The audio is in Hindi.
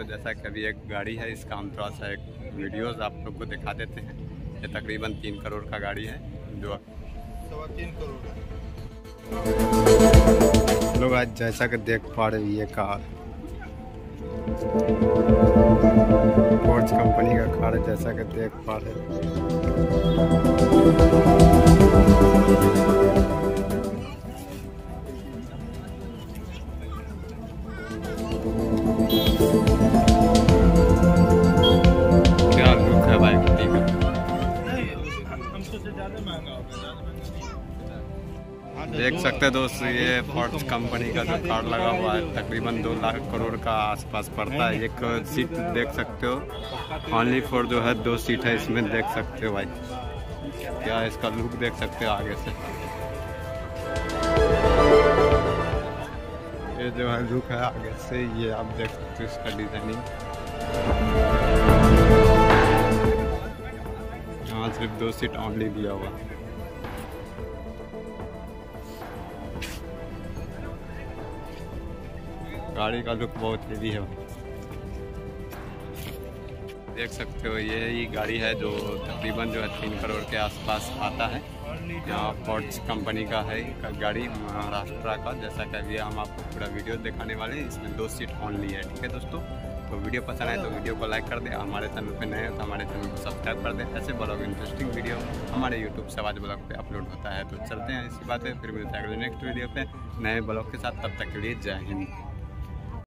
तो जैसा कि अभी एक गाड़ी है, इसका हम थोड़ा सा एक वीडियोज़ आप लोग को दिखा देते हैं। ये तकरीबन 3 करोड़ का गाड़ी है, जो 3.25 करोड़ का। लोग आज जैसा कि देख पा रहे, ये कार फोर्च कंपनी का कार है, जैसा कि देख पा रहे। देख सकते हैं दोस्त, ये फोर्च कंपनी का जो कार लगा हुआ है, तकरीबन 2 लाख करोड़ का आसपास पड़ता है। एक सीट देख सकते हो, ऑनली फॉर जो है 2 सीट है इसमें। देख सकते हो भाई, क्या इसका लुक देख सकते हो आगे से। ये जो है लुक है आगे से, ये आप देख सकते हो इसका डिजाइनिंग। यहाँ सिर्फ 2 सीट ऑनली दिया हुआ है। गाड़ी का लुक बहुत हेवी है, देख सकते हो। यही गाड़ी है जो तकरीबन जो है 3 करोड़ के आसपास आता है। यहाँ फोर्च कंपनी का है गाड़ी, महाराष्ट्र का। जैसा कि अभी हम आपको पूरा वीडियो दिखाने वाले हैं, इसमें 2 सीट ऑनली है। ठीक है दोस्तों, तो वीडियो पसंद आए तो वीडियो को लाइक कर दें, हमारे चैनल पे नए हो तो हमारे चैनल को सब्सक्राइब कर दें। ऐसे ब्लॉग, इंटरेस्टिंग वीडियो हमारे यूट्यूब से आज ब्लॉग पे अपलोड होता है। तो चलते हैं इसी बात पे, फिर मिलते हैं अगले नेक्स्ट वीडियो पे नए ब्लॉग के साथ। तब तक के लिए जय हिंद।